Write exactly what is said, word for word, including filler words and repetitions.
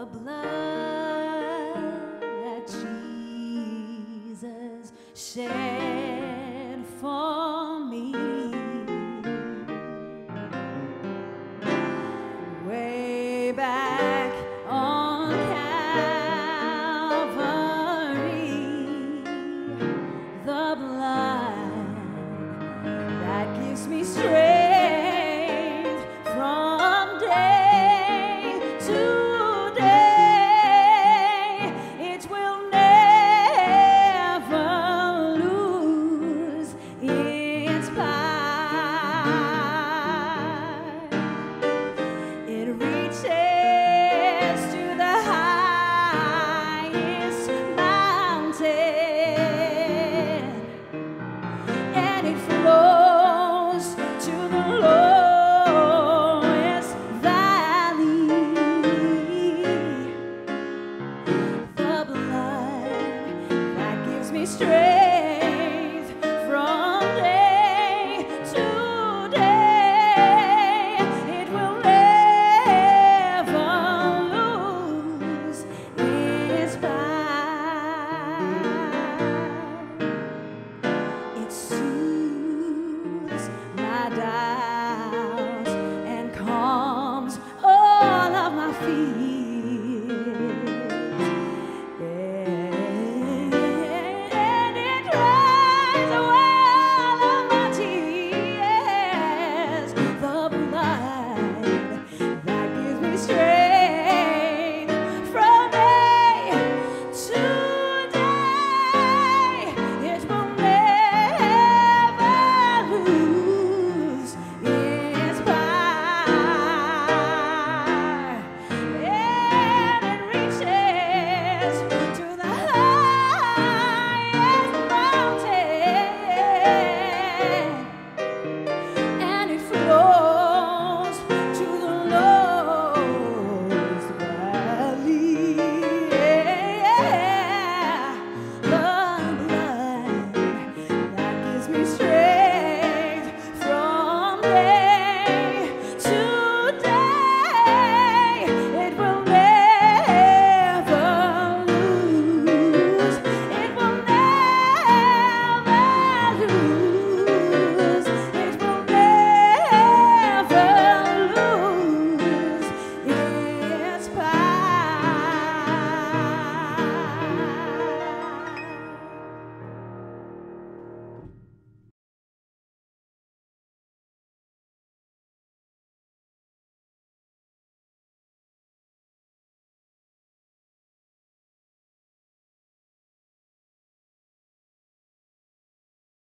the blood that Jesus shed for me. Way back on Calvary, the blood that gives me strength. Straight.